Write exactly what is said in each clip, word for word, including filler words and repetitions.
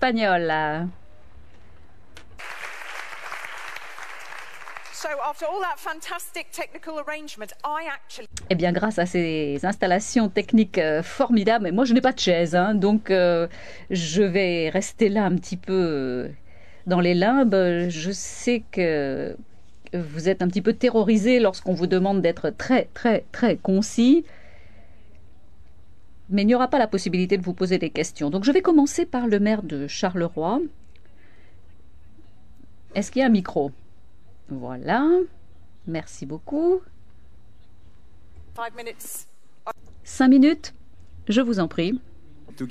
espagnole. Eh bien, grâce à ces installations techniques euh, formidables, mais moi je n'ai pas de chaise, hein, donc euh, je vais rester là un petit peu dans les limbes. Je sais que vous êtes un petit peu terrorisé lorsqu'on vous demande d'être très, très, très concis. Mais il n'y aura pas la possibilité de vous poser des questions. Donc je vais commencer par le maire de Charleroi. Est-ce qu'il y a un micro? Voilà. Merci beaucoup. Cinq minutes, je vous en prie. Eh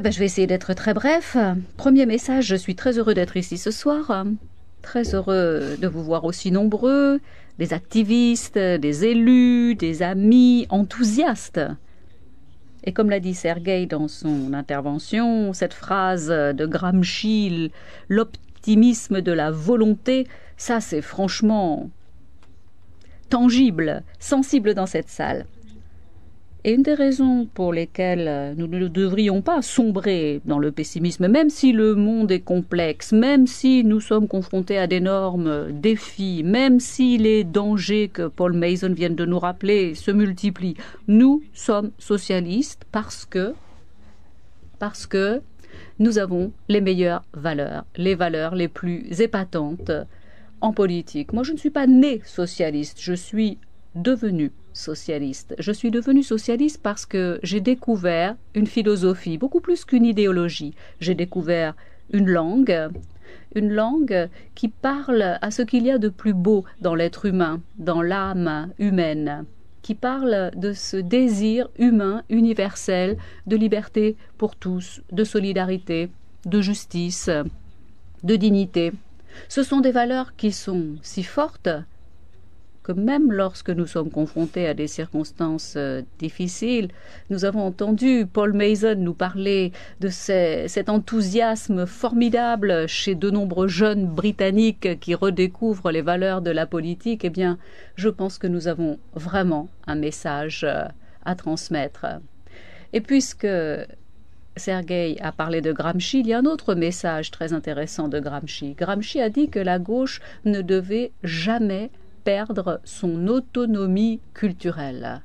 ben, je vais essayer d'être très bref. Premier message, je suis très heureux d'être ici ce soir. Très heureux de vous voir aussi nombreux, des activistes, des élus, des amis, enthousiastes. Et comme l'a dit Sergueï dans son intervention, cette phrase de Gramsci, l'optimisme de la volonté, ça c'est franchement tangible, sensible dans cette salle. Et une des raisons pour lesquelles nous ne devrions pas sombrer dans le pessimisme, même si le monde est complexe, même si nous sommes confrontés à d'énormes défis, même si les dangers que Paul Mason vient de nous rappeler se multiplient, nous sommes socialistes parce que, parce que nous avons les meilleures valeurs, les valeurs les plus épatantes en politique. Moi, je ne suis pas né socialiste, je suis devenu socialiste. Je suis devenue socialiste parce que j'ai découvert une philosophie, beaucoup plus qu'une idéologie. J'ai découvert une langue, une langue qui parle à ce qu'il y a de plus beau dans l'être humain, dans l'âme humaine, qui parle de ce désir humain universel de liberté pour tous, de solidarité, de justice, de dignité. Ce sont des valeurs qui sont si fortes que même lorsque nous sommes confrontés à des circonstances euh, difficiles, nous avons entendu Paul Mason nous parler de ces, cet enthousiasme formidable chez de nombreux jeunes Britanniques qui redécouvrent les valeurs de la politique. Eh bien, je pense que nous avons vraiment un message euh, à transmettre. Et puisque Sergueï a parlé de Gramsci, il y a un autre message très intéressant de Gramsci. Gramsci a dit que la gauche ne devait jamais perdre son autonomie culturelle.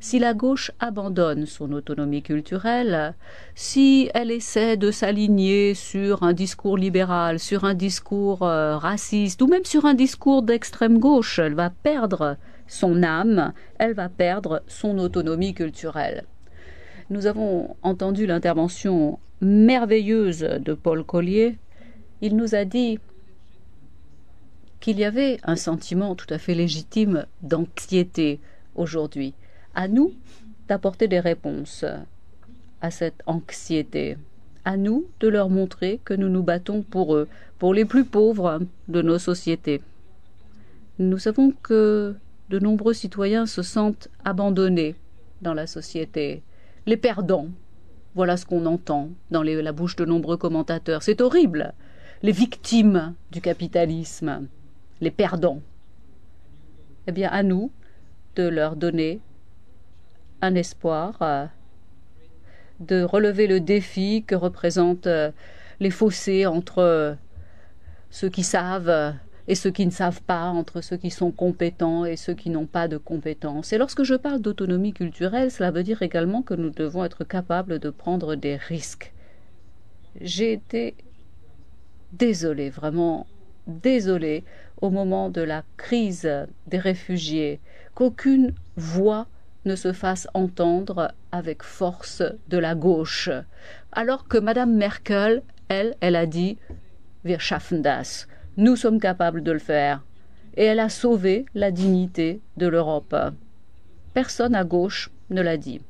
Si la gauche abandonne son autonomie culturelle, si elle essaie de s'aligner sur un discours libéral, sur un discours euh, raciste, ou même sur un discours d'extrême gauche, elle va perdre son âme, elle va perdre son autonomie culturelle. Nous avons entendu l'intervention merveilleuse de Paul Collier. Il nous a dit qu'il y avait un sentiment tout à fait légitime d'anxiété aujourd'hui. À nous d'apporter des réponses à cette anxiété. À nous de leur montrer que nous nous battons pour eux, pour les plus pauvres de nos sociétés. Nous savons que de nombreux citoyens se sentent abandonnés dans la société, les perdants. Voilà ce qu'on entend dans les, la bouche de nombreux commentateurs. C'est horrible. Les victimes du capitalisme. Les perdants. Eh bien, à nous de leur donner un espoir, euh, de relever le défi que représentent euh, les fossés entre euh, ceux qui savent euh, et ceux qui ne savent pas, entre ceux qui sont compétents et ceux qui n'ont pas de compétences. Et lorsque je parle d'autonomie culturelle, cela veut dire également que nous devons être capables de prendre des risques. J'ai été désolée, vraiment désolée, au moment de la crise des réfugiés, qu'aucune voix ne se fasse entendre avec force de la gauche. Alors que Madame Merkel, elle, elle a dit « Wir schaffen das », nous sommes capables de le faire. Et elle a sauvé la dignité de l'Europe. Personne à gauche ne l'a dit.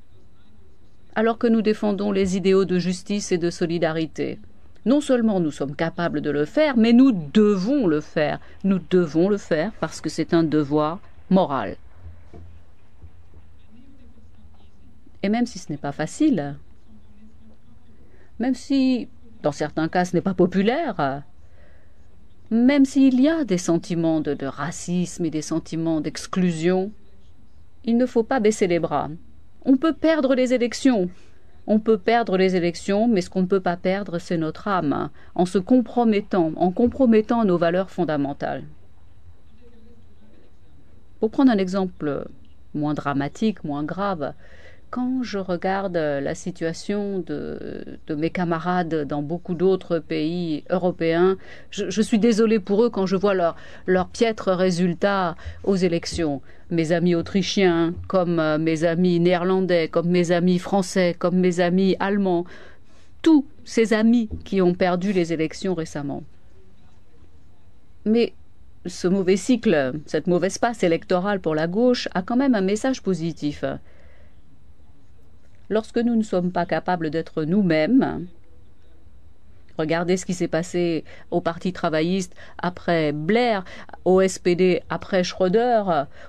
Alors que nous défendons les idéaux de justice et de solidarité, non seulement nous sommes capables de le faire, mais nous devons le faire. Nous devons le faire parce que c'est un devoir moral. Et même si ce n'est pas facile, même si dans certains cas ce n'est pas populaire, même s'il y a des sentiments de, de racisme et des sentiments d'exclusion, il ne faut pas baisser les bras. On peut perdre les élections. on peut perdre les élections, mais ce qu'on ne peut pas perdre, c'est notre âme, en se compromettant, en compromettant nos valeurs fondamentales. Pour prendre un exemple moins dramatique, moins grave, quand je regarde la situation de, de mes camarades dans beaucoup d'autres pays européens, je, je suis désolée pour eux quand je vois leurs leur piètres résultats aux élections. Mes amis autrichiens, comme mes amis néerlandais, comme mes amis français, comme mes amis allemands, tous ces amis qui ont perdu les élections récemment. Mais ce mauvais cycle, cette mauvaise passe électorale pour la gauche a quand même un message positif. Lorsque nous ne sommes pas capables d'être nous-mêmes, regardez ce qui s'est passé au Parti travailliste après Blair, au S P D après Schröder,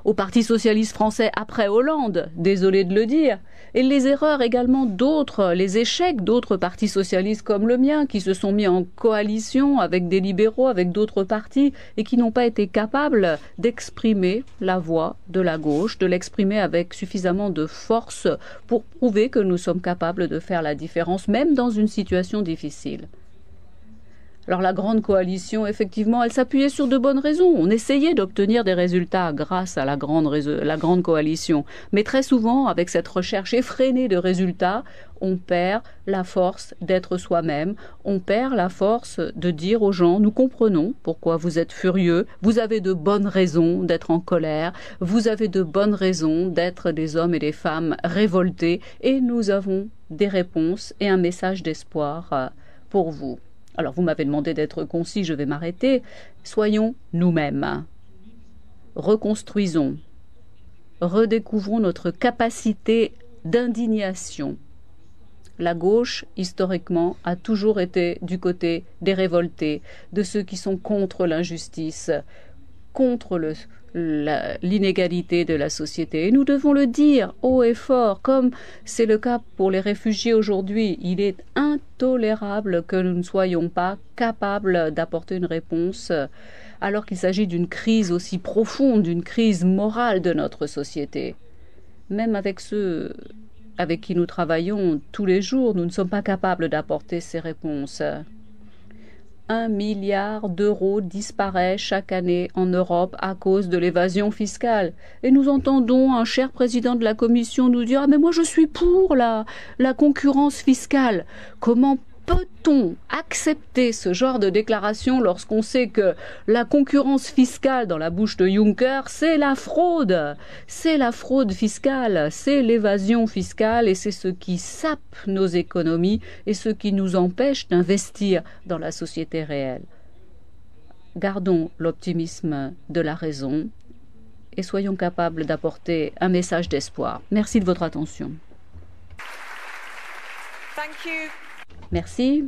au Parti socialiste français après Hollande, désolé de le dire, et les erreurs également d'autres, les échecs d'autres partis socialistes comme le mien, qui se sont mis en coalition avec des libéraux, avec d'autres partis, et qui n'ont pas été capables d'exprimer la voix de la gauche, de l'exprimer avec suffisamment de force pour prouver que nous sommes capables de faire la différence, même dans une situation difficile. Alors la grande coalition, effectivement, elle s'appuyait sur de bonnes raisons. On essayait d'obtenir des résultats grâce à la grande, la grande coalition. Mais très souvent, avec cette recherche effrénée de résultats, on perd la force d'être soi-même. On perd la force de dire aux gens, nous comprenons pourquoi vous êtes furieux. Vous avez de bonnes raisons d'être en colère. Vous avez de bonnes raisons d'être des hommes et des femmes révoltés. Et nous avons des réponses et un message d'espoir pour vous. Alors, vous m'avez demandé d'être concis, je vais m'arrêter. Soyons nous-mêmes. Reconstruisons. Redécouvrons notre capacité d'indignation. La gauche, historiquement, a toujours été du côté des révoltés, de ceux qui sont contre l'injustice, contre l'inégalité de la société. Et nous devons le dire haut et fort, comme c'est le cas pour les réfugiés aujourd'hui. Il est intolérable que nous ne soyons pas capables d'apporter une réponse alors qu'il s'agit d'une crise aussi profonde, d'une crise morale de notre société. Même avec ceux avec qui nous travaillons tous les jours, nous ne sommes pas capables d'apporter ces réponses. Un milliard d'euros disparaît chaque année en Europe à cause de l'évasion fiscale. Et nous entendons un cher président de la Commission nous dire « Ah mais moi je suis pour la, la concurrence fiscale ». Comment peut-on accepter ce genre de déclaration lorsqu'on sait que la concurrence fiscale dans la bouche de Juncker, c'est la fraude, c'est la fraude fiscale, c'est l'évasion fiscale et c'est ce qui sape nos économies et ce qui nous empêche d'investir dans la société réelle. Gardons l'optimisme de la raison et soyons capables d'apporter un message d'espoir. Merci de votre attention. Merci.